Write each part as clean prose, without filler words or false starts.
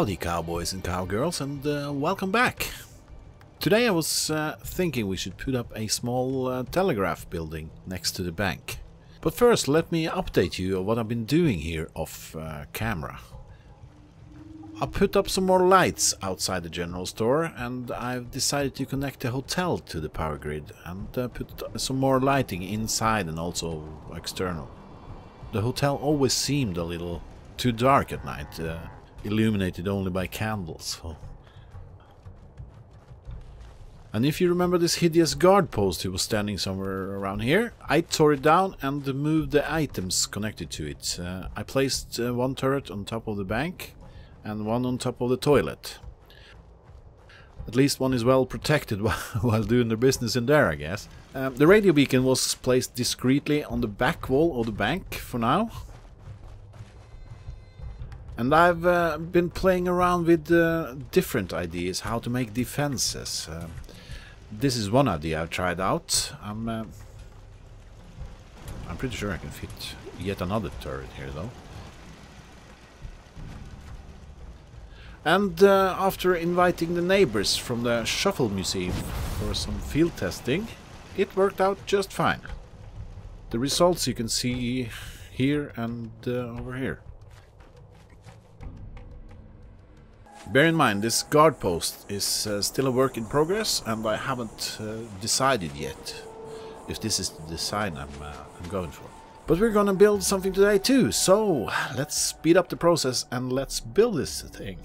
Howdy cowboys and cowgirls, and welcome back! Today I was thinking we should put up a small telegraph building next to the bank. But first let me update you on what I've been doing here off camera. I put up some more lights outside the general store, and I've decided to connect the hotel to the power grid and put some more lighting inside and also external. The hotel always seemed a little too dark at night. Illuminated only by candles. Oh. And if you remember this hideous guard post who was standing somewhere around here, I tore it down and moved the items connected to it. I placed one turret on top of the bank and one on top of the toilet. At least one is well protected while doing their business in there, I guess. The radio beacon was placed discreetly on the back wall of the bank for now. And I've been playing around with different ideas how to make defenses. This is one idea I've tried out. I'm pretty sure I can fit yet another turret here though. And after inviting the neighbors from the Shuffle Museum for some field testing, it worked out just fine. The results you can see here and over here. Bear in mind, this guard post is still a work in progress, and I haven't decided yet if this is the design I'm going for. But we're gonna build something today too, so let's speed up the process and let's build this thing.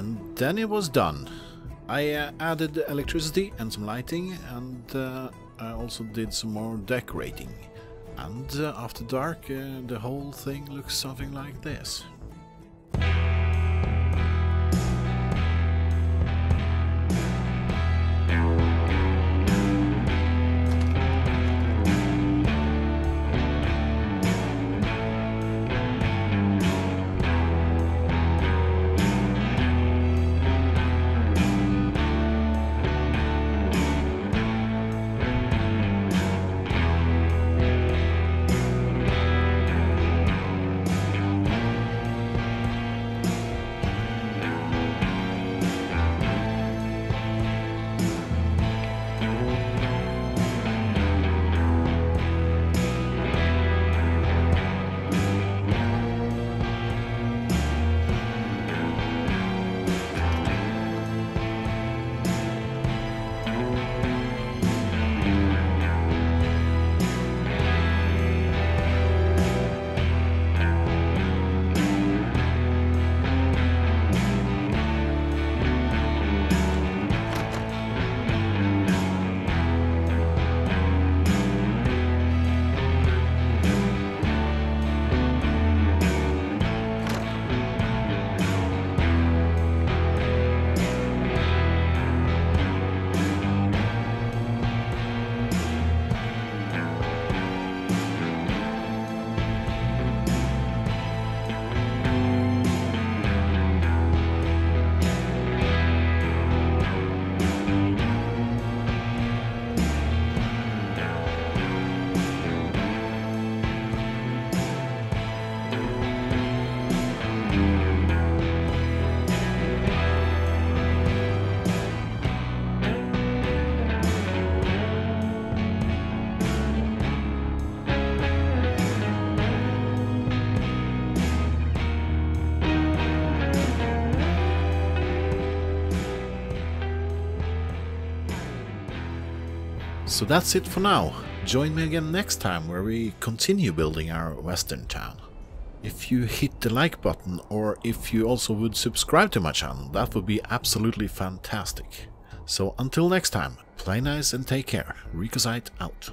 And then it was done. I added electricity and some lighting, and I also did some more decorating. And after dark, the whole thing looks something like this. So that's it for now. Join me again next time where we continue building our western town. If you hit the like button, or if you also would subscribe to my channel, that would be absolutely fantastic. So until next time, play nice and take care. Ricosite out.